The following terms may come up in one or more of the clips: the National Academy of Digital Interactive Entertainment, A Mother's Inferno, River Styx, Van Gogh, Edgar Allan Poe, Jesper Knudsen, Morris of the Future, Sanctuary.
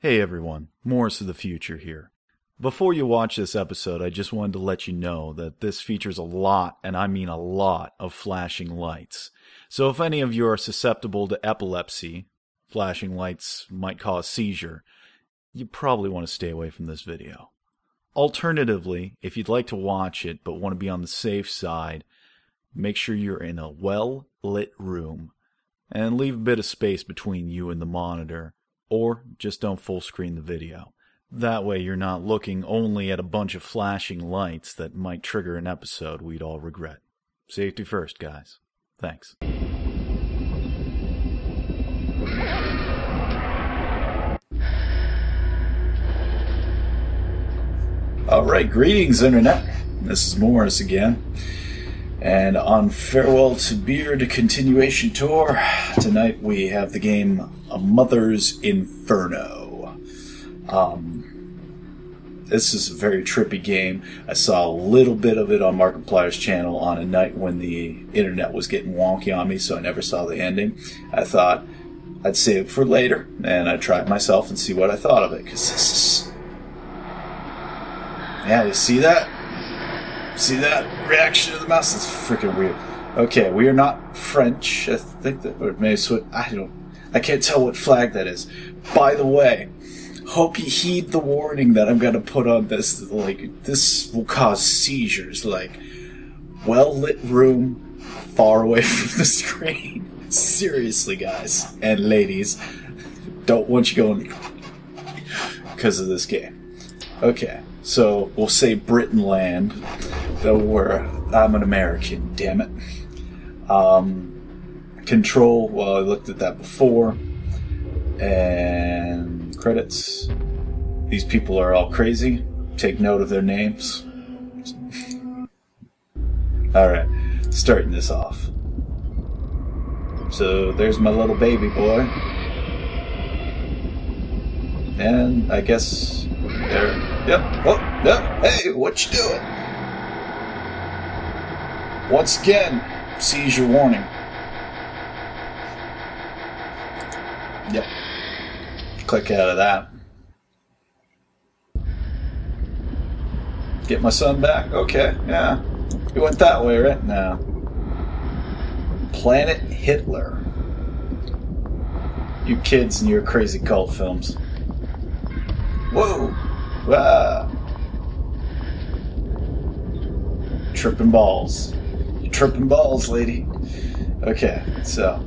Hey everyone, Morris of the Future here. Before you watch this episode, I just wanted to let you know that this features a lot, and I mean a lot, of flashing lights. So if any of you are susceptible to epilepsy, flashing lights might cause seizure, you probably want to stay away from this video. Alternatively, if you'd like to watch it but want to be on the safe side, make sure you're in a well-lit room, and leave a bit of space between you and the monitor. Or just don't full screen the video. That way you're not looking only at a bunch of flashing lights that might trigger an episode we'd all regret. Safety first, guys. Thanks. Alright, greetings Internet. This is Morris again. And on Farewell to Beard Continuation Tour, tonight we have the game A Mother's Inferno. This is a very trippy game. I saw a little bit of it on Markiplier's channel on a night when the internet was getting wonky on me, so I never saw the ending. I thought I'd save it for later, and I tried myself and see what I thought of it, because this is... Yeah, you see that? See that reaction of the mouse? That's freaking weird. Okay, we are not French. I think that, or maybe Swiss. I can't tell what flag that is. By the way, hope you heed the warning that I'm gonna put on this. Like, this will cause seizures. Like, well-lit room, far away from the screen. Seriously, guys and ladies, don't want you going because of this game. Okay, so we'll say Britain land. Though I'm an American, damn it. Control, well, I looked at that before. And credits. These people are all crazy. Take note of their names. Alright, starting this off. So there's my little baby boy. And I guess there. Yep. Oh, yep. Hey, what you doing? Once again, seizure warning. Yep. Click out of that. Get my son back? Okay, yeah. He went that way, right? No. Planet Hitler. You kids and your crazy cult films. Whoa! Ah. Tripping balls. Tripping balls, lady. Okay, so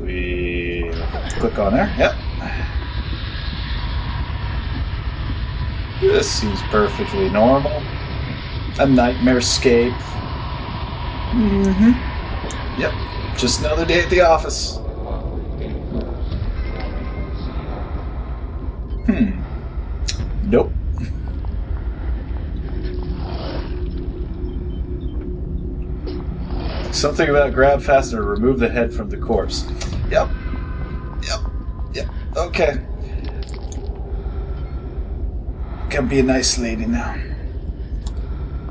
we click on there. Yep. This seems perfectly normal. A nightmare scape. Mm-hmm. Yep. Just another day at the office. Nope. Something about grab fastener, remove the head from the corpse. Yep. Yep. Yep. Okay. Can be a nice lady now.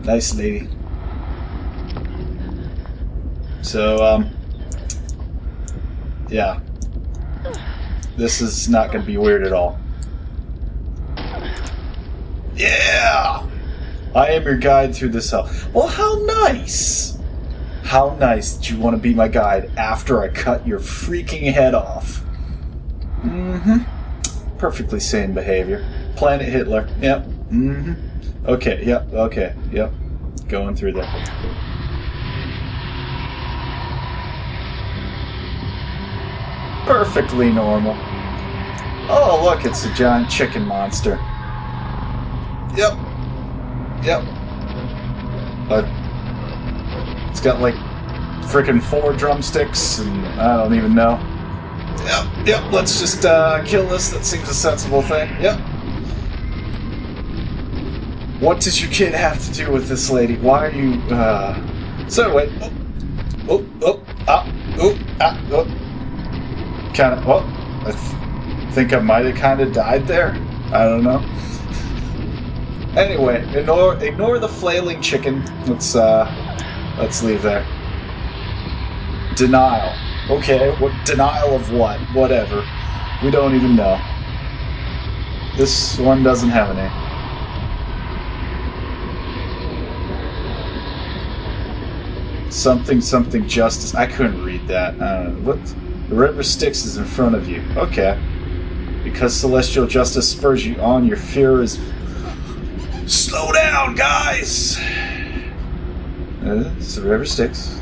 Nice lady. So, yeah. This is not going to be weird at all. Yeah! I am your guide through this hell. Well, how nice! How nice that you want to be my guide after I cut your freaking head off. Mm-hmm. Perfectly sane behavior. Planet Hitler. Yep. Mm-hmm. Okay, yep, okay, yep. Going through there. Perfectly normal. Oh, look, it's a giant chicken monster. Yep. Yep. It's got like frickin' 4 drumsticks and I don't even know. Yep, yep, let's just kill this. That seems a sensible thing. Yep. What does your kid have to do with this lady? Why are you so anyway, oh, oh, ah, oh, ah, oh. Kinda, oh, I think I might have kinda died there. I don't know. Anyway, ignore the flailing chicken. Let's leave there. Denial. Okay, what denial of what? Whatever. We don't even know. This one doesn't have an A. Something, something, justice. I couldn't read that. What? The river Styx is in front of you. Okay. Because celestial justice spurs you on, your fear is... Slow down, guys! It's the river Styx.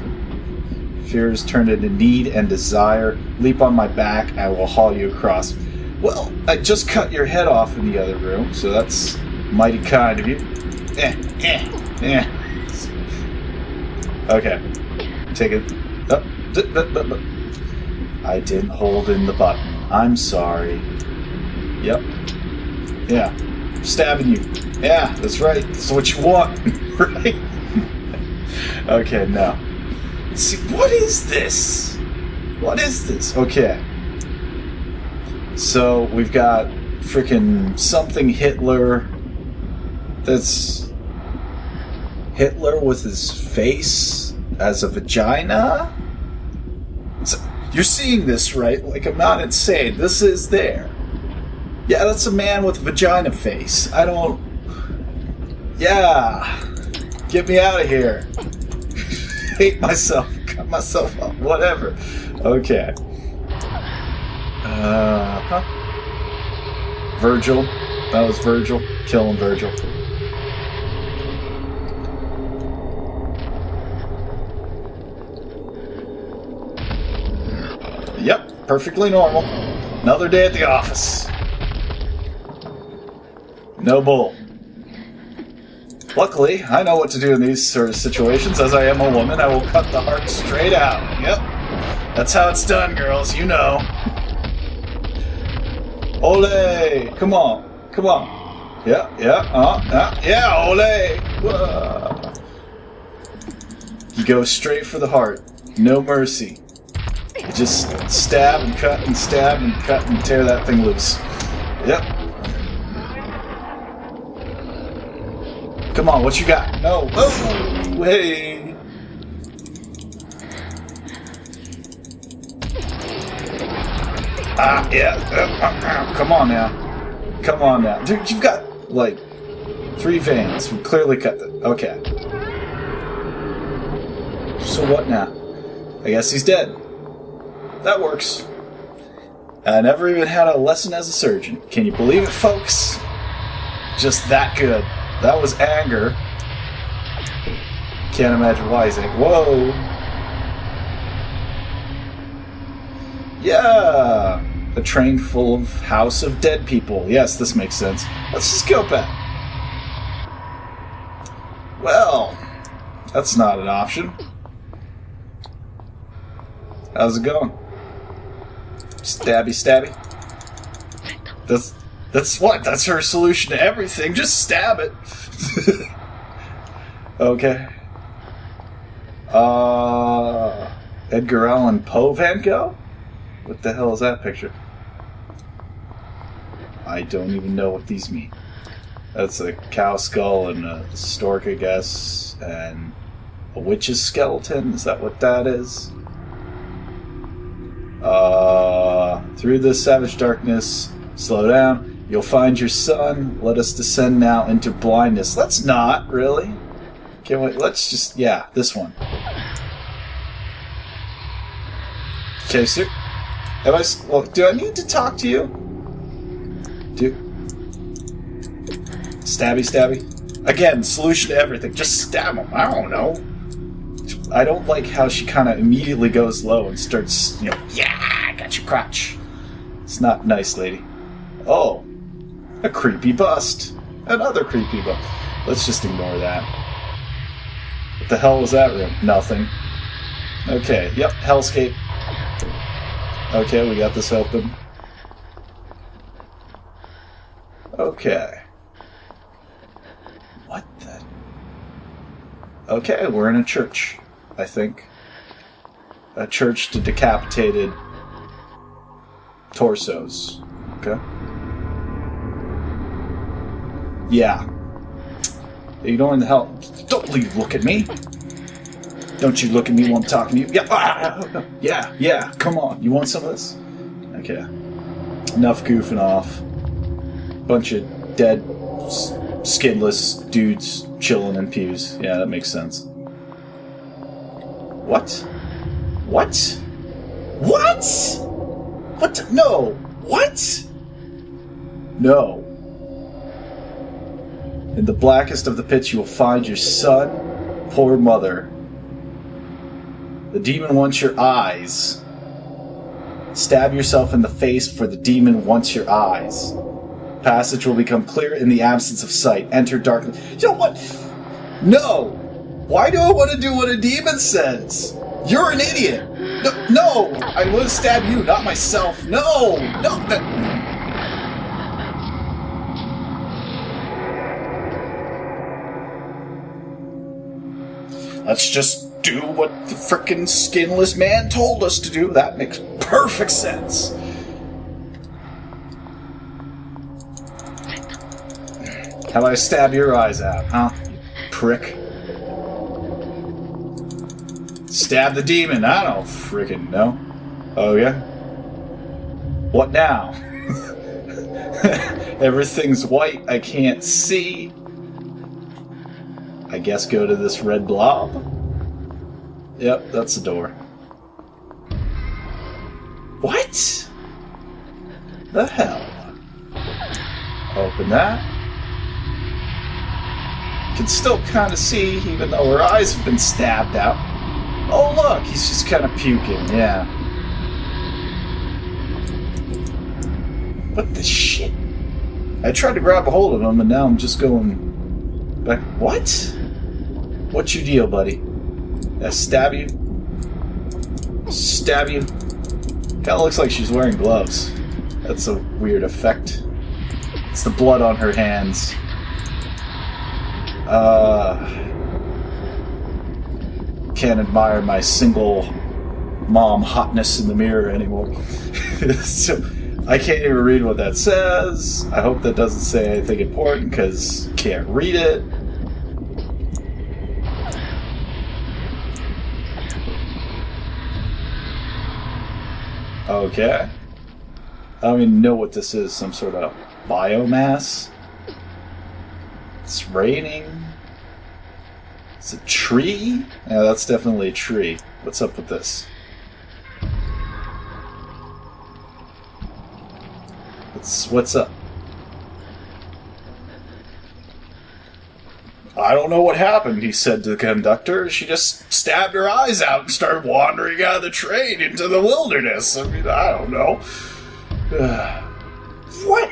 Fear is turned into need and desire. Leap on my back, I will haul you across. Well, I just cut your head off in the other room, so that's mighty kind of you. Okay, take it. Oh. I didn't hold in the button. I'm sorry. Yep. Yeah. I'm stabbing you. Yeah, that's right. That's what you want, right? Okay, no. See, what is this? What is this? Okay. So we've got freaking something Hitler. That's. Hitler with his face as a vagina? So, you're seeing this, right? Like, I'm not insane. This is there. Yeah, that's a man with a vagina face. I don't... Yeah. Get me out of here. Hate myself. Cut myself up. Whatever. Okay. Huh? Virgil. That was Virgil. Killing Virgil. Yep, perfectly normal. Another day at the office. No bull. Luckily, I know what to do in these sort of situations. As I am a woman, I will cut the heart straight out. Yep. That's how it's done, girls. You know. Ole! Come on. Come on. Yeah, yeah, yeah, ole! Whoa. You go straight for the heart. No mercy. You just stab and cut and stab and cut and tear that thing loose. Yep. Come on, what you got? No. Oh, hey. Ah, yeah. Come on now. Come on now. Dude, you've got, like, 3 veins. We clearly cut them. Okay. So what now? I guess he's dead. That works. I never even had a lesson as a surgeon. Can you believe it, folks? Just that good. That was anger. Can't imagine why he's like, whoa. Yeah. A train full of house of dead people. Yes, this makes sense. Let's just go back. Well, that's not an option. How's it going? Stabby, stabby. That's what? That's her solution to everything. Just stab it. Okay. Edgar Allan Poe Van Gogh? What the hell is that picture? I don't even know what these mean. That's a cow skull and a stork, I guess, and a witch's skeleton. Is that what that is? Through this savage darkness, slow down, you'll find your son, let us descend now into blindness. Let's not, really. Can't wait, let's just, yeah, this one. Okay, sir. Have I, well, do I need to talk to you? Do. Stabby, stabby. Again, solution to everything, just stab him, I don't know. I don't like how she kind of immediately goes low and starts, you know, yeah, I got your crotch. It's not nice, lady. Oh, a creepy bust. Another creepy bust. Let's just ignore that. What the hell was that room? Nothing. Okay, yep, hellscape. Okay, we got this open. Okay. What the... Okay, we're in a church. I think. A church to decapitated torsos. Okay. Yeah. You don't the hell. Don't leave. Look at me. Don't you look at me while I'm talking to you. Yeah. Ah! Yeah. Yeah. Come on. You want some of this? Okay. Enough goofing off. bunch of dead, skinless dudes chilling in pews. Yeah, that makes sense. What? What? What? What? No! What? No. In the blackest of the pits you will find your son, poor mother. The demon wants your eyes. Stab yourself in the face, for the demon wants your eyes. Passage will become clear in the absence of sight. Enter darkness. You know what? No! Why do I want to do what a demon says? You're an idiot! No! No! I will stab you, not myself. No! No! No. Let's just do what the frickin' skinless man told us to do. That makes perfect sense. How I stab your eyes out, huh? You prick. Stab the demon. I don't frickin' know. Oh, yeah? What now? Everything's white. I can't see. I guess go to this red blob. Yep, that's the door. What? The hell? Open that. Can still kind of see, even though her eyes have been stabbed out. Oh look, he's just kind of puking, yeah. What the shit? I tried to grab a hold of him and now I'm just going back. What? What's your deal, buddy? I stab you. Stab you. Kinda looks like she's wearing gloves. That's a weird effect. It's the blood on her hands. Can't admire my single mom hotness in the mirror anymore. So, I can't even read what that says. I hope that doesn't say anything important because can't read it. Okay. I don't even know what this is. Some sort of biomass? It's raining. It's a tree? Yeah, that's definitely a tree. What's up with this? What's up? I don't know what happened, he said to the conductor. She just stabbed her eyes out and started wandering out of the train into the wilderness. I mean, I don't know. What?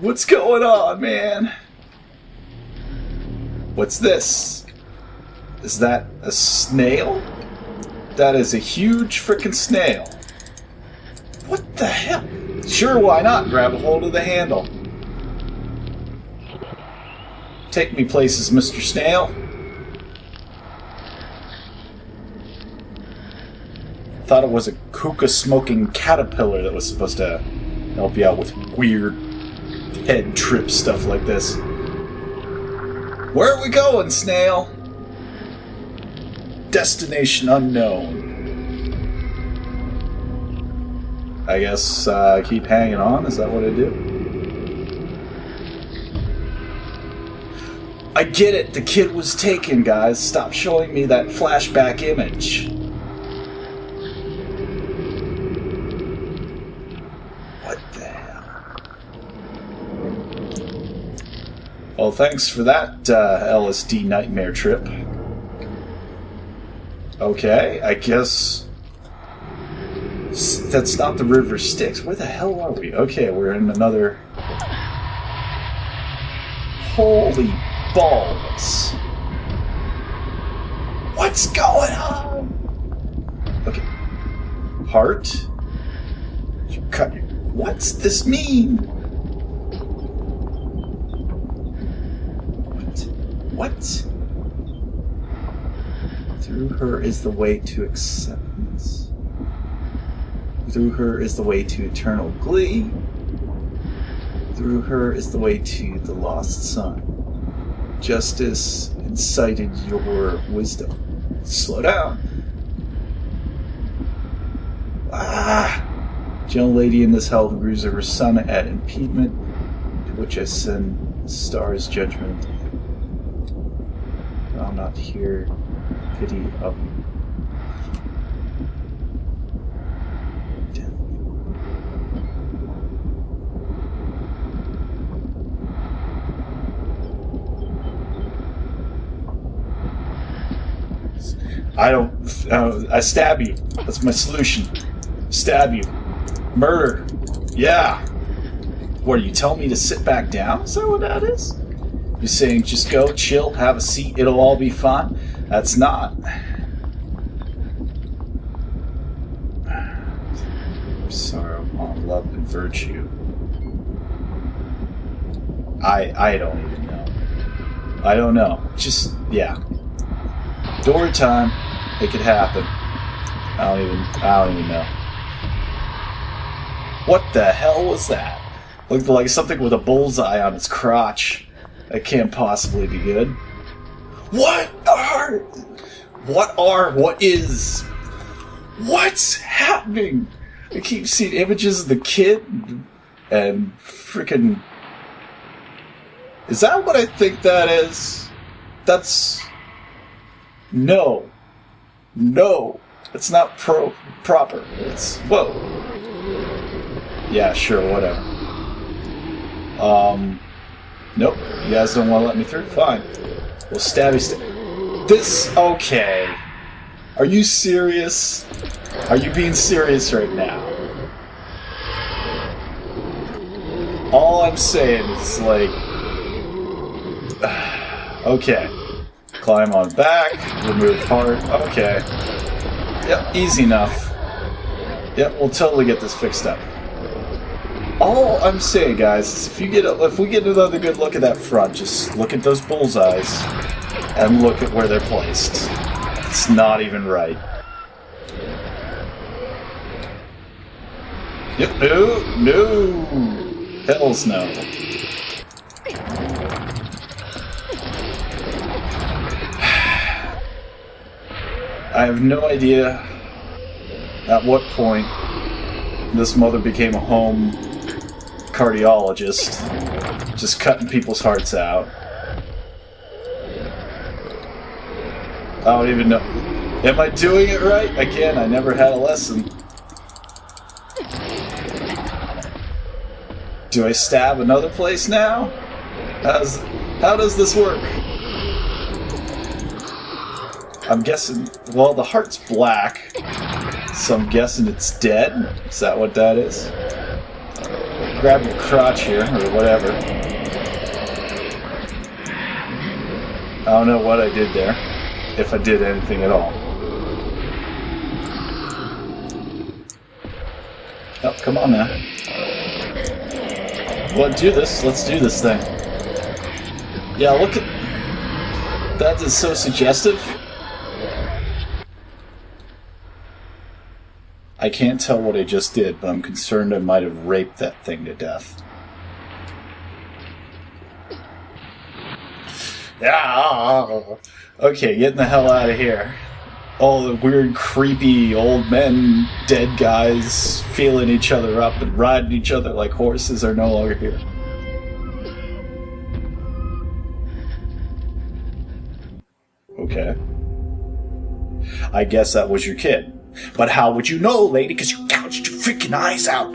What's going on, man? What's this? Is that a snail? That is a huge frickin' snail. What the hell? Sure, why not? Grab a hold of the handle. Take me places, Mr. Snail. Thought it was a hookah-smoking caterpillar that was supposed to help you out with weird head trip stuff like this. Where are we going, Snail? Destination unknown. I guess keep hanging on. Is that what I do? I get it, the kid was taken, guys. Stop showing me that flashback image. What the hell? Well, thanks for that LSD nightmare trip. Okay, I guess... that's not the River Styx. Where the hell are we? Okay, we're in another... Holy... balls. What's going on? Okay. Heart? You cut your... What's this mean? What? What? Through her is the way to acceptance. Through her is the way to eternal glee. Through her is the way to the lost son. Justice incited your wisdom. Slow down. Ah! Gentle lady in this hell who grieves her son at impediment which I send stars judgment. I'll not hear pity up. I stab you. That's my solution. Stab you. Murder. Yeah. What, are you telling me to sit back down? Is that what that is? You're saying just go, chill, have a seat, it'll all be fine? That's not. Sorrow upon love and virtue. I don't even know. I don't know. Just, yeah. Door time. It could happen. I don't even know. What the hell was that? Looked like something with a bullseye on its crotch. That can't possibly be good. What is? What's happening? I keep seeing images of the kid and freaking... Is that what I think that is? That's... No. No. It's not proper. It's... Whoa. Yeah, sure, whatever. Nope. You guys don't want to let me through? Fine. We'll stabby stab. This... Okay. Are you serious? Are you being serious right now? All I'm saying is, like... Okay. Climb on back, remove part, okay. Yep, easy enough. Yep, we'll totally get this fixed up. All I'm saying, guys, is if we get another good look at that front, just look at those bullseyes and look at where they're placed. It's not even right. Yep, no, no. Hells no. I have no idea at what point this mother became a home cardiologist, just cutting people's hearts out. I don't even know. Am I doing it right? Again, I never had a lesson. Do I stab another place now? How does this work? I'm guessing, well, the heart's black, so I'm guessing it's dead. Is that what that is? Grab your crotch here, or whatever. I don't know what I did there, if I did anything at all. Oh, come on now. Well, do this. Let's do this thing. Yeah, look at... That is so suggestive. I can't tell what I just did, but I'm concerned I might have raped that thing to death. Ah, okay, getting the hell out of here. All the weird, creepy old men, dead guys, feeling each other up and riding each other like horses are no longer here. Okay. I guess that was your kid. But how would you know, lady? Because you gouged your freaking eyes out.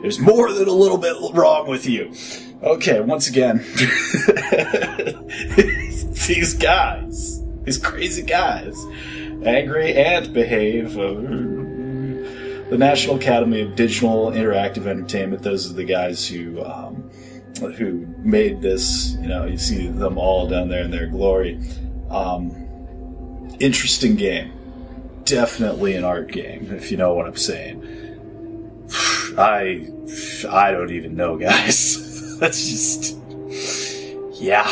There's more than a little bit wrong with you. Okay, once again. These guys. These crazy guys. Angry and behave. The National Academy of Digital Interactive Entertainment. Those are the guys who made this. You know, you see them all down there in their glory. Interesting game. Definitely an art game, if you know what I'm saying. I don't even know, guys. That's just... Yeah.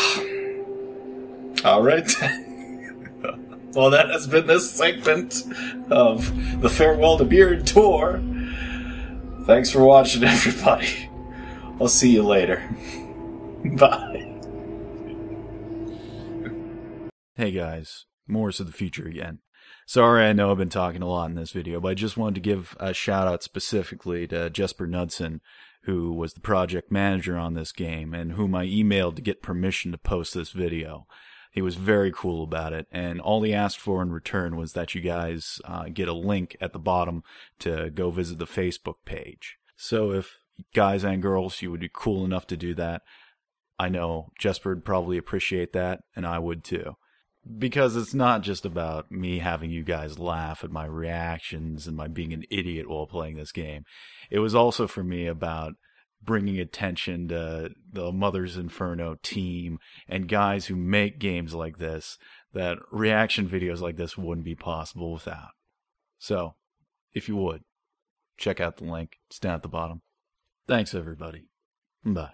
Alright. Well, that has been this segment of the Farewell to Beard Tour. Thanks for watching, everybody. I'll see you later. Bye. Hey, guys. Morris of the Future again. Sorry, I know I've been talking a lot in this video, but I just wanted to give a shout out specifically to Jesper Knudsen, who was the project manager on this game and whom I emailed to get permission to post this video. He was very cool about it, and all he asked for in return was that you guys get a link at the bottom to go visit the Facebook page. So if guys and girls, you would be cool enough to do that, I know Jesper would probably appreciate that, and I would too. Because it's not just about me having you guys laugh at my reactions and my being an idiot while playing this game. It was also for me about bringing attention to the Mother's Inferno team and guys who make games like this that reaction videos like this wouldn't be possible without. So, if you would, check out the link. It's down at the bottom. Thanks, everybody. Bye.